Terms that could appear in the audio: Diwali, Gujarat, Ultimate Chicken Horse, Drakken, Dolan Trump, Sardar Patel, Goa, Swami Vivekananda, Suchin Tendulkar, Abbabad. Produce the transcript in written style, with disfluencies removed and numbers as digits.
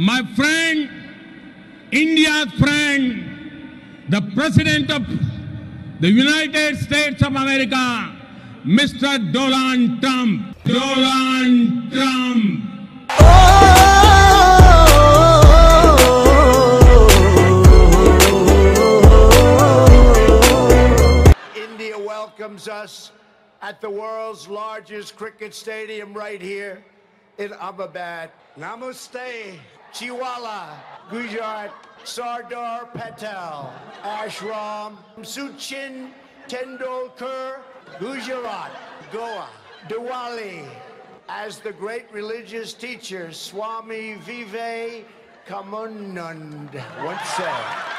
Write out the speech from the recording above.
My friend, India's friend, the President of the United States of America, Mr. Dolan Trump. Dolan Trump. India welcomes us at the world's largest cricket stadium right here in Abbabad. Namaste, Chiwala, Gujarat, Sardar Patel, Ashram, Suchin Tendulkar, Gujarat, Goa, Diwali. As the great religious teacher Swami Vivekananda once said,